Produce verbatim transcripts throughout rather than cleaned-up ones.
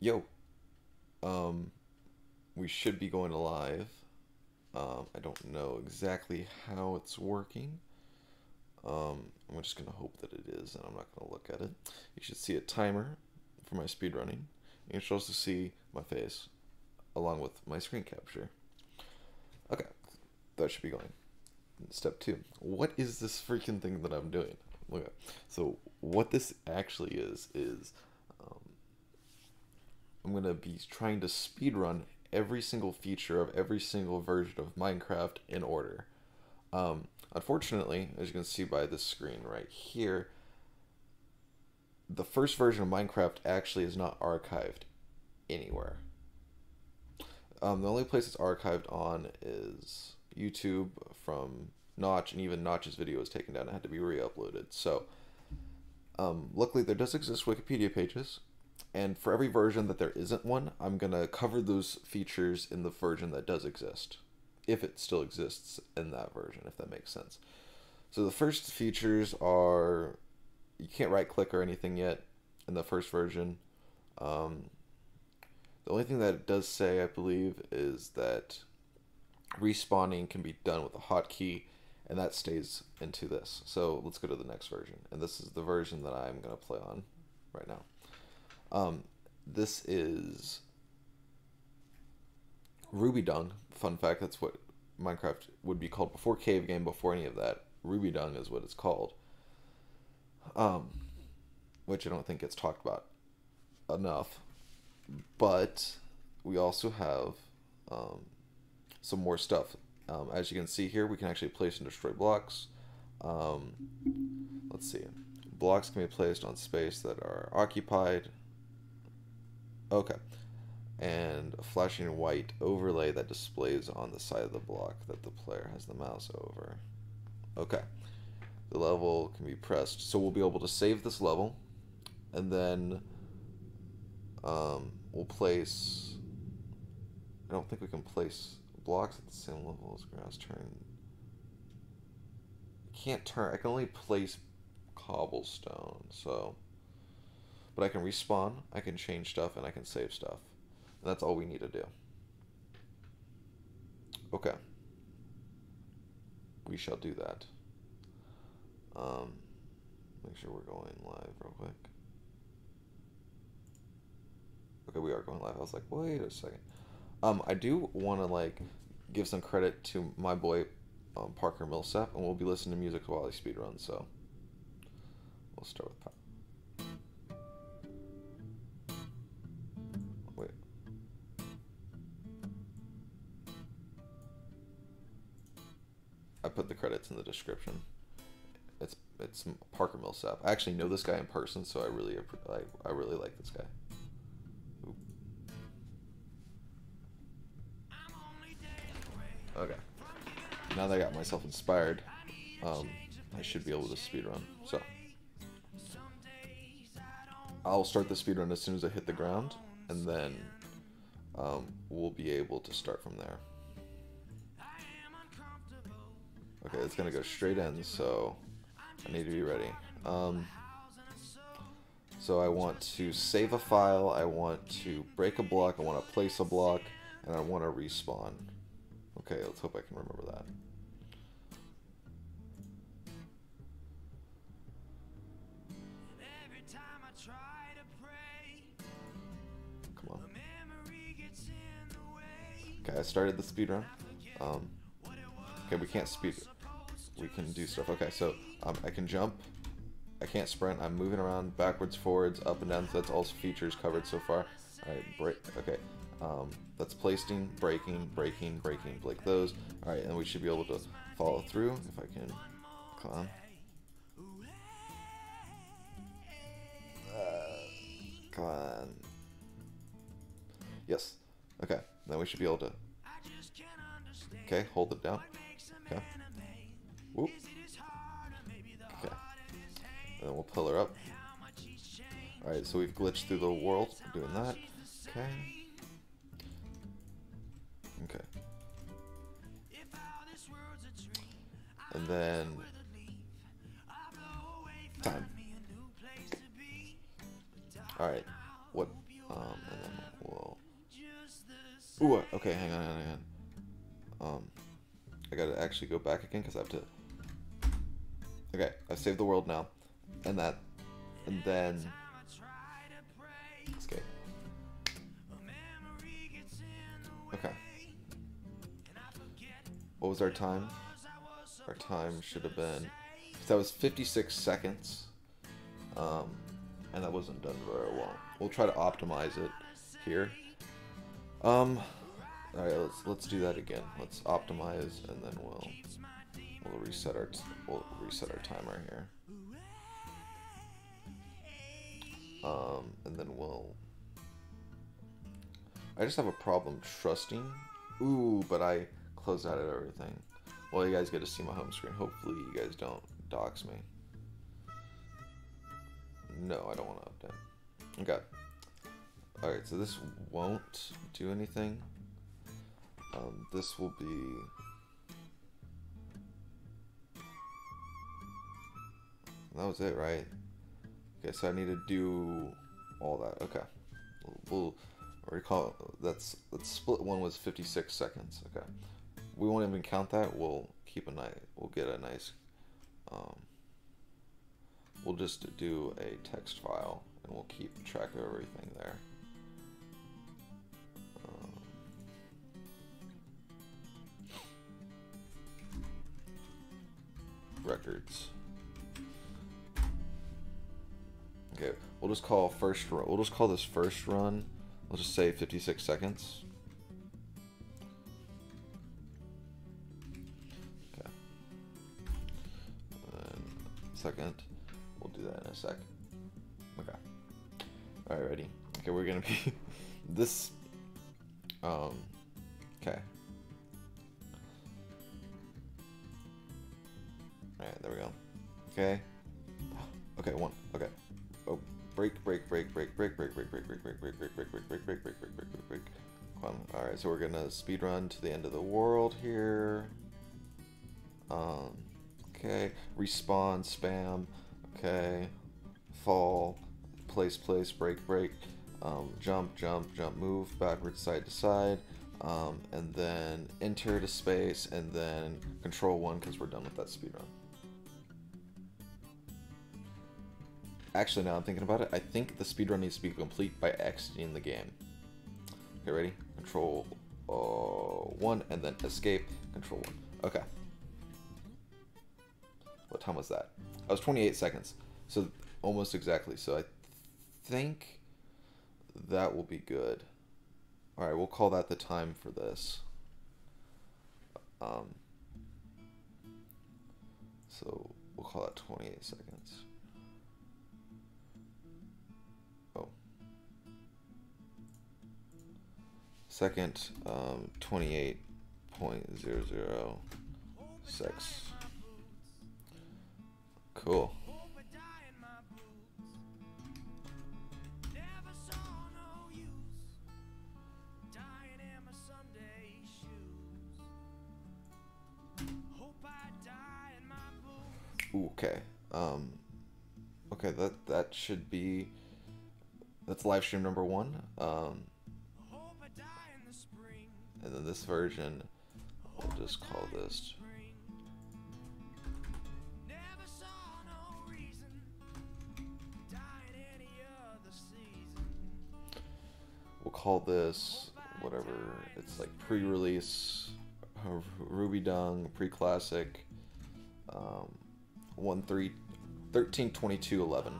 Yo. Um, we should be going live. Um, I don't know exactly how it's working. Um, I'm just going to hope that it is, and I'm not going to look at it. You should see a timer for my speedrunning. You should also see my face along with my screen capture. Okay, that should be going. Step two. What is this freaking thing that I'm doing? Okay, so what this actually is, is um, I'm going to be trying to speedrun every single feature of every single version of Minecraft in order. Um, unfortunately, as you can see by this screen right here, the first version of Minecraft actually is not archived anywhere. Um, the only place it's archived on is YouTube from Notch, and even Notch's video was taken down. It had to be re-uploaded. So um, luckily there does exist Wikipedia pages, and for every version that there isn't one, I'm gonna cover those features in the version that does exist, if it still exists in that version, if that makes sense. So the first features are, you can't right click or anything yet in the first version. Um, the only thing that it does say, I believe, is that respawning can be done with a hotkey, and that stays into this. So let's go to the next version, and this is the version that I'm gonna play on right now. Um, this is Ruby Dung. Fun fact, that's what Minecraft would be called before Cave Game, before any of that. Ruby Dung is what it's called, um, which I don't think gets talked about enough. But we also have um, some more stuff. Um, as you can see here, we can actually place and destroy blocks. Um, let's see. Blocks can be placed on space that are occupied. Okay. And a flashing white overlay that displays on the side of the block that the player has the mouse over. Okay. The level can be pressed. So we'll be able to save this level, and then um, we'll place... I don't think we can place blocks at the same level as grass. Turn... I can't turn... I can only place cobblestone, so... But I can respawn, I can change stuff, and I can save stuff. And that's all we need to do. Okay. We shall do that. Um, make sure we're going live real quick. Okay, we are going live. I was like, wait a second. Um, I do want to, like, give some credit to my boy, um, Parker Millsap, and we'll be listening to music while I speedrun, so... We'll start with... I put the credits in the description. It's it's Parker Millsap. I actually know this guy in person, so I really I, I really like this guy. Oop. Okay. Now that I got myself inspired, um, I should be able to speedrun. So I'll start the speedrun as soon as I hit the ground, and then um, we'll be able to start from there. Okay, it's gonna go straight in, so I need to be ready. Um, so I want to save a file, I want to break a block, I want to place a block, and I want to respawn. Okay, let's hope I can remember that. Come on. Okay, I started the speedrun. Um, okay, we can't speed. We can do stuff. Okay, so um, I can jump. I can't sprint. I'm moving around backwards, forwards, up and down. So that's all features covered so far. All right, break. Okay, um, that's placing, breaking, breaking, breaking, like those. All right, and we should be able to follow through if I can climb. Uh, come on. Yes. Okay, then we should be able to. Okay, hold it down. Okay. Whoop. Okay. And then we'll pull her up. Alright, so we've glitched through the world doing that. Okay. Okay. And then... time. Alright. What? Um, and then, whoa. Ooh, okay, hang on, hang on. Um, I gotta actually go back again because I have to. Okay, I've saved the world now, and that, and then. Escape. Okay. What was our time? Our time should have been. That was fifty-six seconds. Um, and that wasn't done very well. We'll try to optimize it here. Um, all right, let's let's do that again. Let's optimize, and then we'll we'll reset our we'll reset our timer here. Um, and then we'll. I just have a problem trusting. Ooh, but I closed out of everything. Well, you guys get to see my home screen. Hopefully, you guys don't dox me. No, I don't want to update. Okay. Alright, so this won't do anything. Um, this will be... That was it, right? Okay, so I need to do all that. Okay. We'll recall... That's, that's split one was fifty-six seconds. Okay. We won't even count that. We'll keep a nice... We'll get a nice... Um, we'll just do a text file, and we'll keep track of everything there. Um, records. Okay, we'll just call first run. We'll just call this first run. We'll just say fifty-six seconds. Okay. And second. We'll do that in a sec. Okay. Alright, ready. Okay, we're gonna be this. Um. Okay. Alright, there we go. Okay. Okay, one. Okay. Oh, break, break, break, break, break, break, break, break, break, break, break, break, break, break, break, break, break, break, break, break, break. Alright, so we're gonna speed run to the end of the world here. Um. Okay. Respawn, spam. Okay, fall, place, place, break, break, um, jump, jump, jump, move, backwards, side to side, um, and then enter to space, and then control one because we're done with that speedrun. Actually, now I'm thinking about it, I think the speedrun needs to be complete by exiting the game. Okay, ready? Control uh, one, and then escape, control one. Okay. What time was that? I was twenty-eight seconds, so almost exactly. So I th think that will be good. All right, we'll call that the time for this. Um, so we'll call that twenty-eight seconds. Oh, second um, twenty-eight point zero zero six. Cool. Ooh, okay. Um, okay, that that should be. That's live stream number one. Um, and then this version, we'll just call this. We'll call this whatever. It's like pre-release, Ruby Dung, pre-classic, um, one three, thirteen twenty two eleven.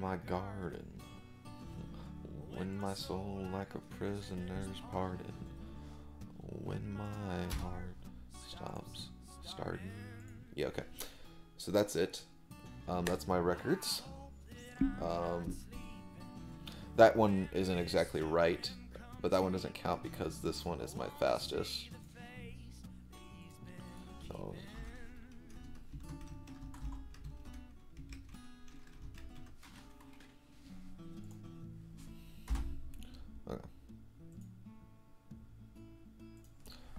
My garden, when my soul like a prisoner's pardon, when my heart stops starting. Yeah, okay. So that's it. Um, that's my records. Um. That one isn't exactly right, but that one doesn't count because this one is my fastest. So. Okay.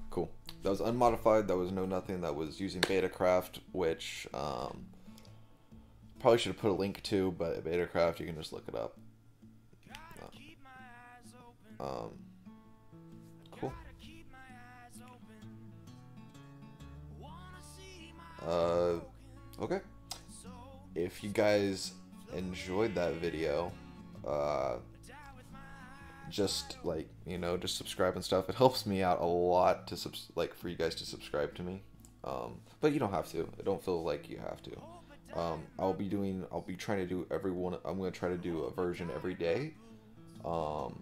Cool. That was unmodified, that was no nothing, that was using Betacraft, which um, probably should have put a link to, but Betacraft, you can just look it up. Um, cool. Uh, okay. If you guys enjoyed that video, uh, just like, you know, just subscribe and stuff. It helps me out a lot to subs like for you guys to subscribe to me. Um, but you don't have to. I don't feel like you have to. Um, I'll be doing. I'll be trying to do every one. I'm gonna try to do a version every day. Um,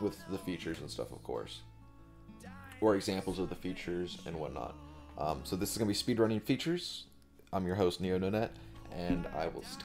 with the features and stuff, of course, or examples of the features and whatnot. Um, so this is gonna be speedrunning features. I'm your host, Neononet, and I will.